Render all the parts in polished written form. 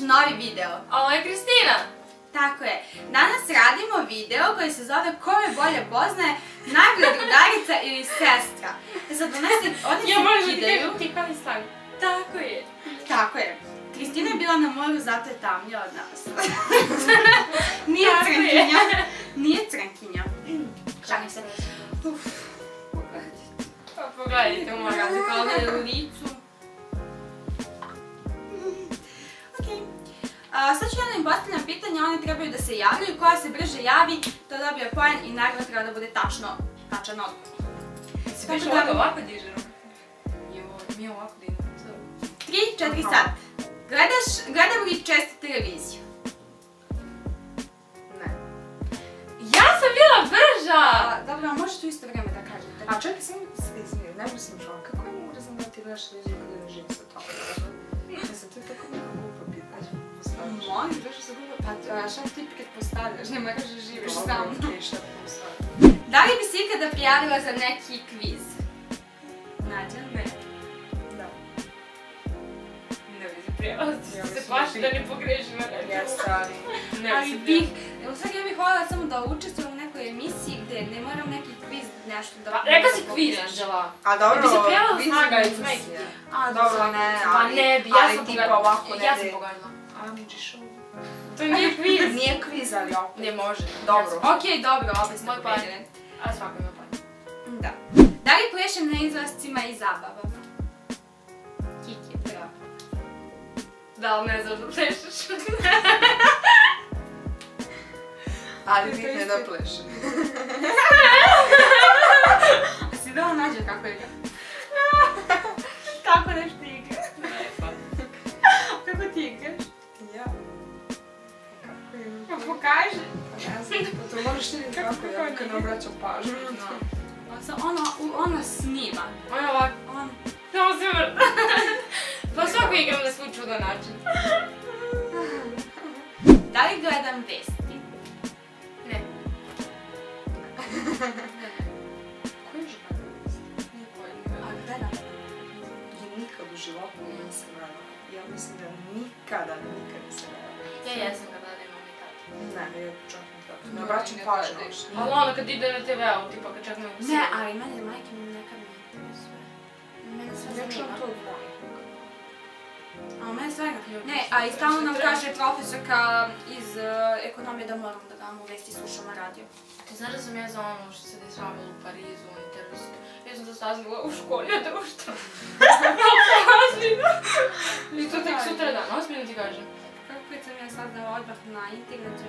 naš novi video. Ovo je Kristina. Tako je. Danas radimo video koji se zove Ko me bolje poznaje, najbolja drugarica ili sestra. Sad oni se kidaju. Tako je. Tako je. Kristina je bila na moru, zato je tamnija od nas. Nije crnkinja. Nije crnkinja. Šalim se. Pogledajte u moru, kao u licu. Sad ću ja im postavljam pitanje, oni trebaju da se javljaju, koja se brže javi, to dobije poen i naravno treba da bude tačan odgovor. Se piše ovako diže ruku? Mi ovako dižemo. 3-4 sat. Gledam li često televiziju? Ne. Ja sam bila brža! Dobro, a možeš u isto vreme da kažete? A čekaj, sam se izmirio, ne možem žao. Kako je mogu razumjeti da ti gledaš televiziju kada ne živim sa tome? Ne sam to tako nekako glupa pitanja. Molim, došla se glupa. Pa šta ti pretpostavljaš? Ne moraš da živiš samo. Da li bi se ikada prijavila za neki kviz? Nadja? Ne. Da. Ne bi se prijavila. Se plaši da ne pogrešim. Ja stari. Ali bih, u stvari ja bih voljela samo da učestvujem u nekoj emisiji gdje ne moram neki kviz nešto da... Rekla si kviz, Andjela. A dobro, bi se prijavila za snagajcu. A dobro, ne. Pa ne bi, ja sam pogađala. To nije kviz. Nije kviz, ali opet. Ne može. Dobro. Ok, dobro, opet ste pobjedili. A svako ima panje. Da. Da li plešem na izlascima i zabavama? Kiki. Da. Da, ali ne znaš da plešeš. Ali ti ne da plešem. A si dao Nadja kako igra? Tako nešto igra. Kako ti igraš? Pokaži! Ne znam, pa to moraš vidjeti kako ja kad ne obraćam pažnju. Ona snima. Ona ovako. Samo se vrta. Pa svako igram na svoj čudan način. Da li gledam vesti? Ne. Ko je žena vesti? Nije pojma. A gledam? Ja nikad u životu nisam gledala. Ja mislim da nikada nisam gledala. Ja jesam gledala. Ne, ja čak ne tako. Ne obraćam pažnju. Ali ono kad ide na TV-u, tipa kad čak ne u svijetu. Ne, ali mene majke mi nekad ne interesuje. Mene sve zanima. Ja čujem to od mojih nekada. A mene sve nekada. Ne, a i stalno nam kaže profesorka iz ekonomije da moram da vam uvesti slušam na radio. Ti znaš da sam ja za ono što se dešavalo u Parizu, u Intervisu. Ja sam to saznala u školi, a društvo. Ozbiljno. I to tek sutra dan, ozbiljno ti kažem. Kako sam ja saznala odmah na internetu?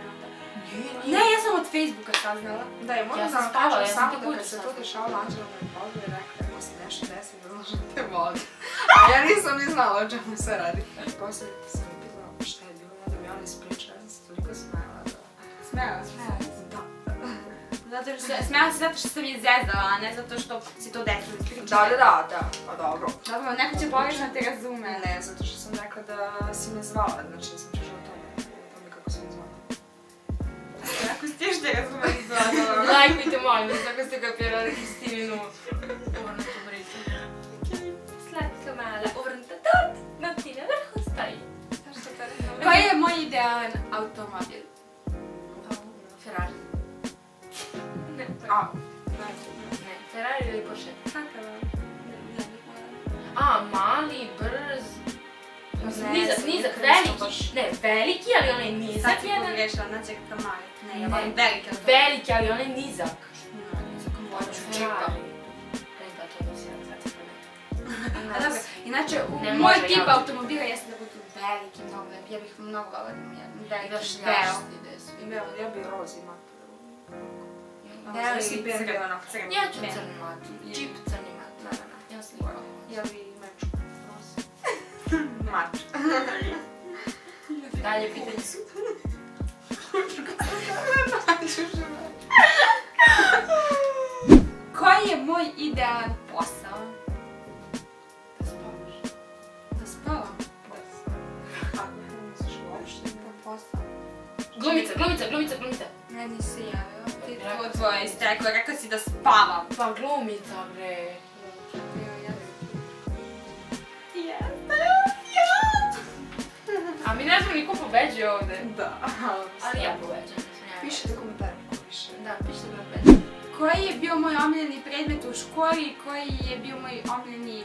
Ne, ja sam od Facebooka saznala. Da, ja moram da vam kažem samo da kad se to dešavalo, Andjela me pozvala i rekla da se nešto desi da možem te vodi. A ja nisam ni znala o čemu se radi. Poslije sam mi pitala šta je bilo, onda mi ona ispriča, ja sam toliko smela da... Smela? Smela. Da. Smela se zato što sam je zezala, a ne zato što si to desilo ispričala. Da, pa dobro. Dobro, neko će pogrešno da te razume. Ne, zato što sam rekla da si me zvala, znači da sam čušla. Ako ste još da ga zbogli zbogla, lajkujte molim vas ako ste kapirali Kristininu uvrnutu brisu. Slatka mala uvrnuta tort, na ti na vrhu stoji. Koji je moj idealan automobil? Ferrari. Ne, Ferrari ili Porsche? Kakav? A, mali, brz. Nizak, veliki, ne, veliki, ali onaj nizak jedan. Sad si pogrešila, znači kakav mali. Ne, veliki, ali onaj nizak. Nizak, moću čeka. Ne, da, to je dosjedan, sad si pogrešila. Inače, moj tip automobila jeste da budu veliki, mnogo lepi. Ja bih mnogo voljela da mi je veliki veo. Ja bih roz imao. Veo i crno. Ja ću crni mat. Čip crni mat. Ja slikam. Ja bih meču. Mač. Dalje pitanje su. Koji je moj idealan posao? Da spavaš. Da spavam? Da spavam. Ako ne misliš uopšte na posao? Glumica. Ne, nisi javila. Ti to tvoje isteklo, rekla si da spavam. Pa glumica, bre. A mi ne znam niko pobeđuje ovdje. Da. Ali ja pobeđam. Pišite komentare ko piše. Da, pišite komentare. Koji je bio moj omiljeni predmet u školi i koji je bio moj omiljeni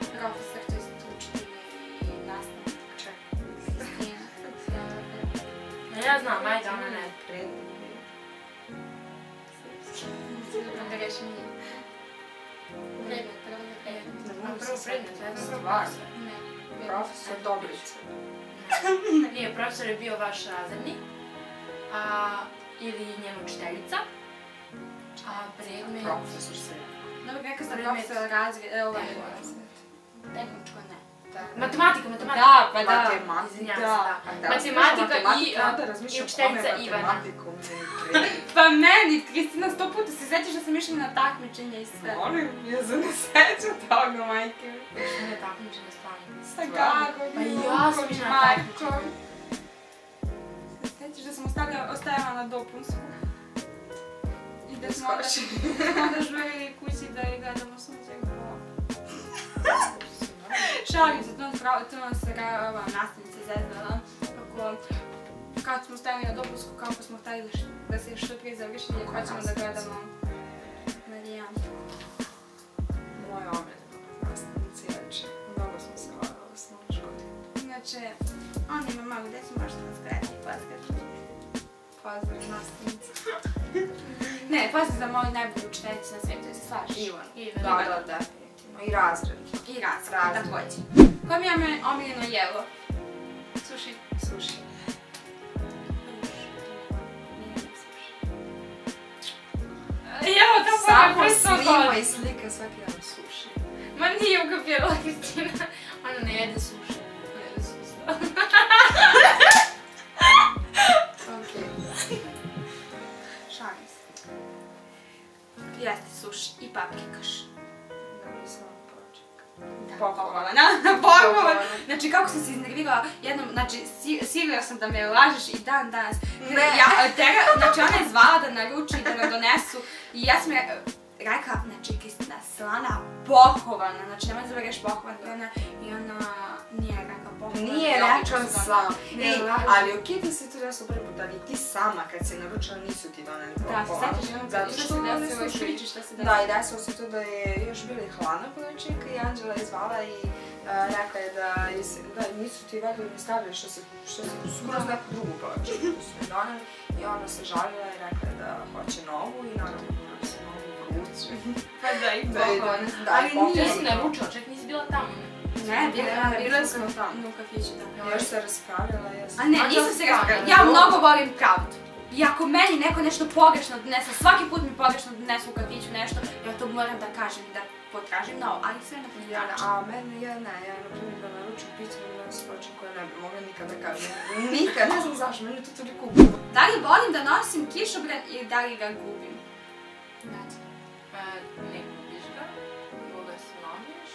profesor, to jest učitelj i nastavnik? Kristina. Ja znam, ajde, ona ne predmet. Dobro da reši nije. Predmet, prvo predmet, ja znam vas. Ne. Profesor Dobrice. Nije, profesor je bio vaš razrednik. Ili njena učiteljica. A predmet... Profesor se. Dobro, neka sam profesor razred... Tehničko ne. Matematika, matematika. Da, pa da. Izvinjam se, da. Matematika i učiteljica Ivana. Pa meni, Kristina, 100 puta se sjećaš da sam išla na takmičenje i sve. Molim, ja se ne sjećam toga, majke. Išla na takmičenje s planim. Sa kako? Pa ja sam išla na takmičenje. Sjećaš da sam ostajala na dopunsku i da smo onda žurili kući da je gledamo sunce i glava. Šalim se, to nam se nastavnica zezvala. Kad smo ostajali na dopunsku, kao pa smo htjeli da se što prije završi jer hoćemo da gledamo Marijanku. Moje omiljene nastavnice jače. Mnogo smo se varali u osnovnoj školi. Inače, ona ima malu djecu, možete nas gledati. Pozdrav nastavnici. Ne, pozdrav za moju najbolju učiteljicu na svijetu, joj se slaži? Ivana. Ivana, da, definitivno. I razred. I razred, također. Koje mi je omiljeno jelo? Suši. Suši. Jelo, to pa je prisoko. Samo snima i slika svaki dan suši. Ma nije ukapirala Kristina. Ona ne jede suši. Ne jede suši. Jeste suši i paprikaš. Da mi sam vam počekala. Pohvala. Znači kako sam se iznervirala jednom, znači sigurala sam da me lažeš i dan danas. Znači ona je zvala da naruči i da me donesu i ja sam rekla, znači Kristina, slana pohovana, znači nemoj zavrješ pohovana i ona nije rekla pohovana. Nije rekla slana. Ali okej ti si tu jasno preputali, ti sama kad se naručila nisu ti doneli pohovana. Da, se sjećaš što se desilo. Da, i desilo se to da je još bili hladno ponoćnika i Andjela je zvala i rekla je da nisu ti vedeli mi stavili što se skroz neku drugu ponoćnika su mi doneli i ona se žalila i rekla je da hoće novu i naravno. Pa da, i pohvalno. Ali nisi naručila, čak nisi bila tamo. Ne, bila smo tamo u kafiću. Još se raspravljala, jesam. A ne, nisam se raspravljala. Ja mnogo volim pravdu. I ako meni neko nešto pogrešno donese, svaki put mi pogrešno donesu u kafiću nešto, ja to moram da kažem, da potražim novo, ali sve na potražim. A meni, ja na primjer da naruču picu, da nosim pročin koja ne bi mogla nikad da kažem. Nikad, ne znam zašto, meni to toliko gubilo. Da li volim da nosim kišobran ili da li ga gubim? Nadja. Ne kupiš ga, moga se lomiš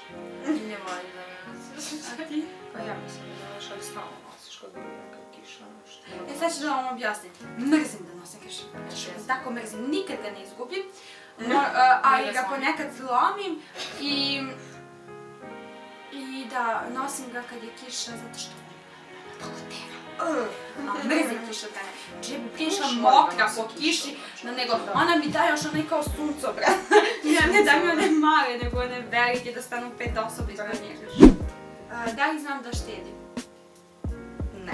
i ne moli da me nosiš. A ti? Pa ja mislim da ne nosiš, ali stalno nosiš kad bi nekaj kiša. E sad ću da vam objasniti. Mrzim da nosim kišobran. Tako mrzim, nikad ga ne izgubim. Ali ga ponekad lomim i da nosim ga kad je kiša, zato što nema toliko tega. Mrzim kišobran. Če bi prišla mokra po kiši, nego ona mi da još onaj kao suncobran. Ne da mi one male, nego one velike da stanu 5 osoba ispod njega. Da li znam da štedim? Ne.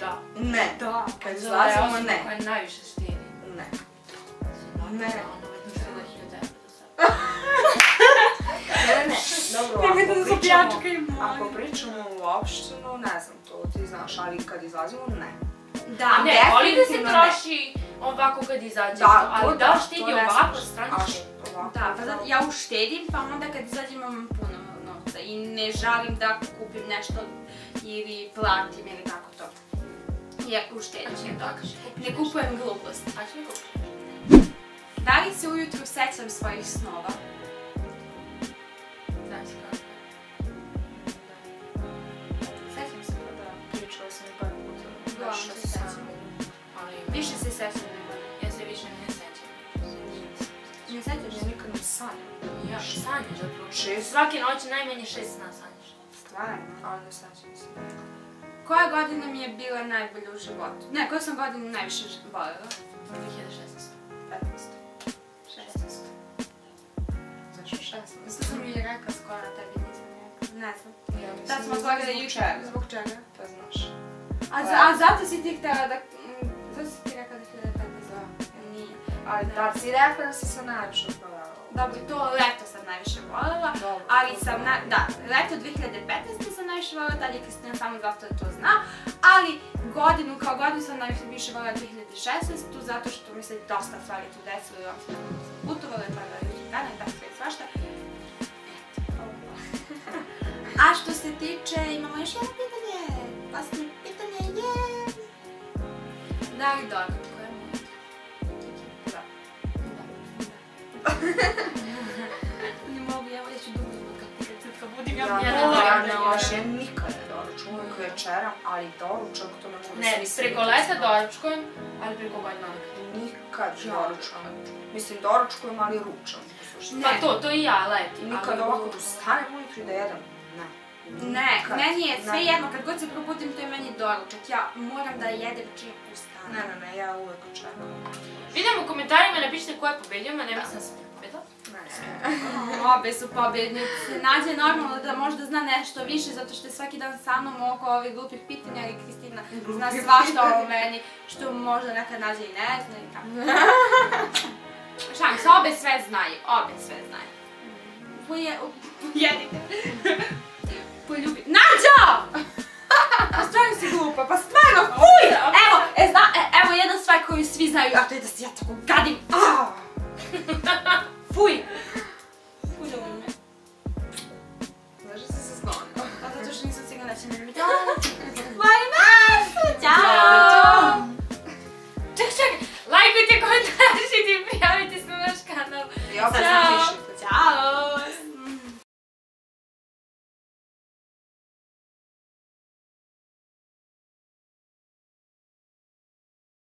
Da. Ne. Da. Kad izlazimo ne. Koja najviše štedi? Ne. Ne. Ako pričamo u opštinu, ne znam to, ti znaš, ali kad izlazimo, ne. Da, ne, volim da se troši ovako kad izađemo, ali da štedi ovako stranički. Da, pa zato ja uštedim, pa onda kad izađem imam puno novca i ne žalim da kupim nešto ili platim ili tako to. Ja uštedim, ne kupujem glupost. A što mi kupujem? Da li se ujutru sećam svojih snova? Znači kako? Sećam se kada pričala sam i par puta. Uglavnom se sećam. Više se sećam nego. Ja se više ne sećam. Ne sećaš? Ja nikad ne sanjam. Ja sanjaš zapravo. Svake noći najmanje 6 sna sanjaš. Stvarno? Ali ne sećam se. Koja godina mi je bila najbolja u životu? Ne, koju sam godinu najviše voljela? 2016. 16. Zašto 16? Mislim sam mi rekao skoro, tebi nisam rekao. Ne znam. Sad smo odlagali jučer. Zbog čega? Pa znaš. A zato si ti htjela da... Zato si ti rekao da htjela da ne zove? Nije. Ali da si rekao da si se najviše voljela? Dobro, to leto sam najviše voljela. Ali sam... Da, leto 2015. sam najviše voljela, tad je Kristina samo zato da to zna. Ali godinu, kao godinu sam najviše voljela 2016. Zato što mi se dosta stvari tu desilo i ovdje sam putovala i tada ljudi dana i tako sve i svašta. A što se tiče, imamo još jedno pitanje. Vlastno pitanje je... Da li dobro? Koja je moja? Da. Da. Ne mogu, ja ću dugo kad budim, ja ne mogu. Ja nikad ne doručujem uvijek večera, ali doručak to ne mogu. Ne, preko leta doručkujem, ali preko godina nikad doručkujem. Mislim, doručkujem, ali ručam. Pa to i ja letim. Nikad ovako tu stanem ujutru i da jedem. Ne, meni je sve jedno, kad god se probudim to je meni doručak, ja moram da jedem čim ustanem. Ne, ja uvek očekam. Vidim u komentarima, napišite ko je pobedio, ma ne mislim sam pobedila. Obe su pobednice. Nadja je normalno da možda zna nešto više, zato što je svaki dan sa mnom oko ovih glupih pitanja, ali Kristina zna svašta o meni, što možda nekad Nadja i ne zna i tako. Šalim se, obe sve znaju, obe sve znaju. Jedite. Poljubi... Nadja! Pa stvarno si glupa, pa stvarno, fuj! Evo jedna stvar koju svi znaju, a to je da si ja tako gadim. Fuj!